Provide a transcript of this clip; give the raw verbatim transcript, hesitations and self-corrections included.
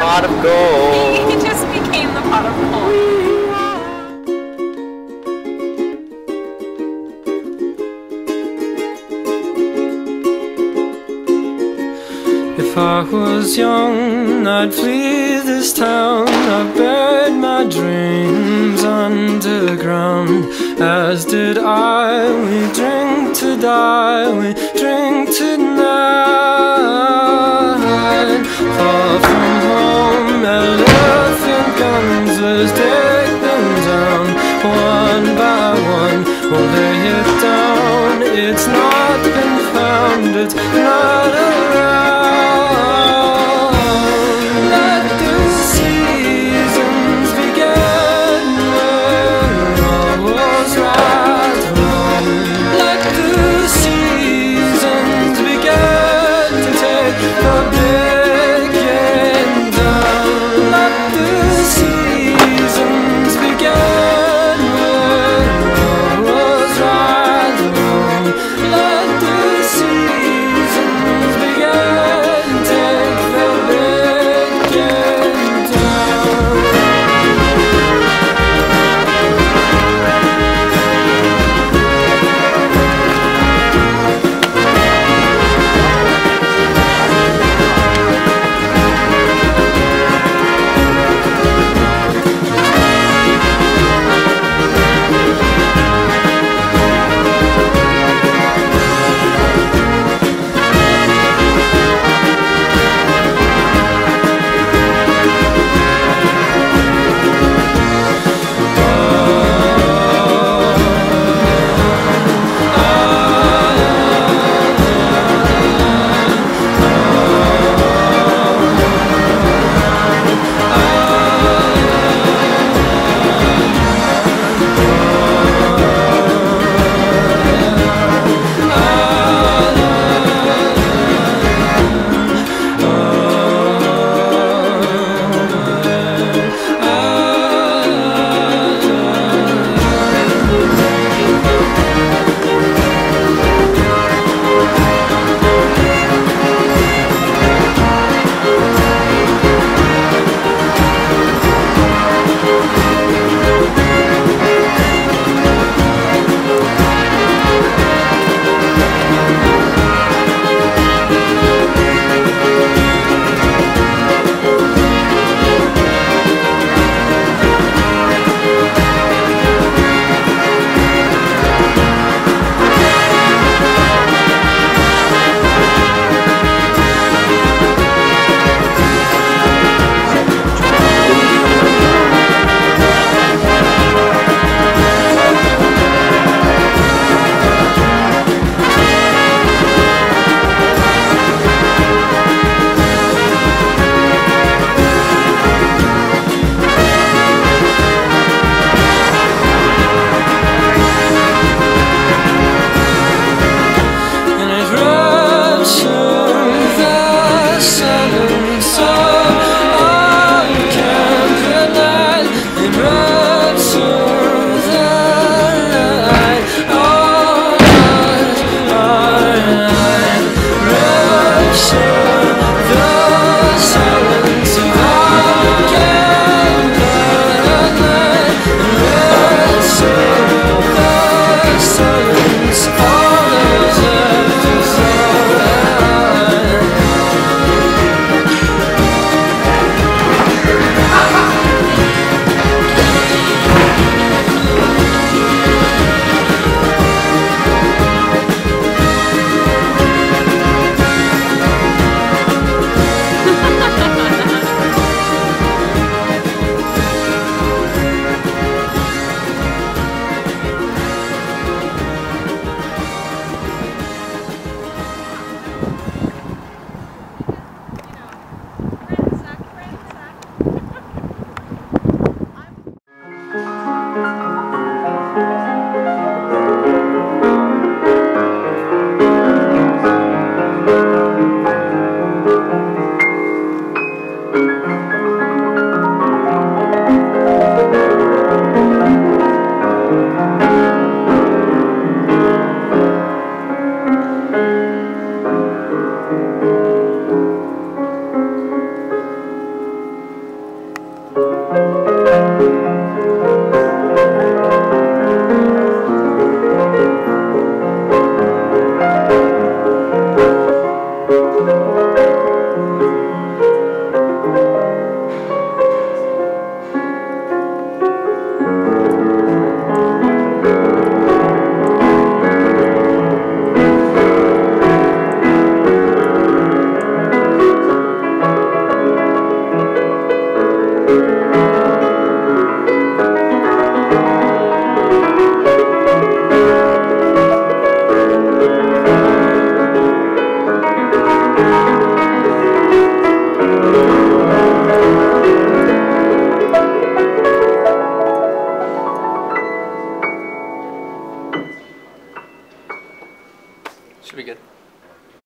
pot of gold. He just became the pot of gold. If I was young, I'd flee this town. I buried my dreams under the ground. As did I, we drink to die, we drink to die.